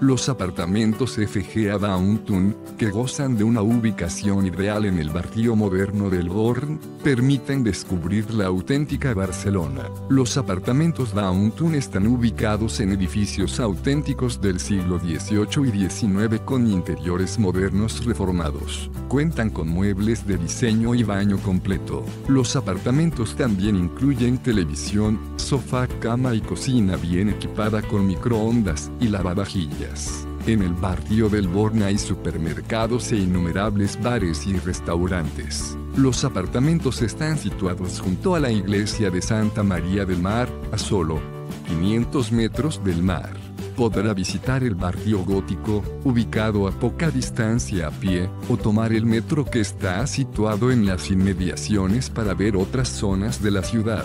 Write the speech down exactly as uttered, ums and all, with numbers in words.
Los apartamentos F G A Downtown, que gozan de una ubicación ideal en el barrio moderno del Born, permiten descubrir la auténtica Barcelona. Los apartamentos Downtown están ubicados en edificios auténticos del siglo dieciocho y diecinueve con interiores modernos reformados. Cuentan con muebles de diseño y baño completo. Los apartamentos también incluyen televisión, sofá, cama y cocina bien equipada con microondas y lavavajillas. En el barrio del Born hay supermercados e innumerables bares y restaurantes. Los apartamentos están situados junto a la iglesia de Santa María del Mar, a solo quinientos metros del mar. Podrá visitar el barrio gótico, ubicado a poca distancia a pie, o tomar el metro que está situado en las inmediaciones para ver otras zonas de la ciudad.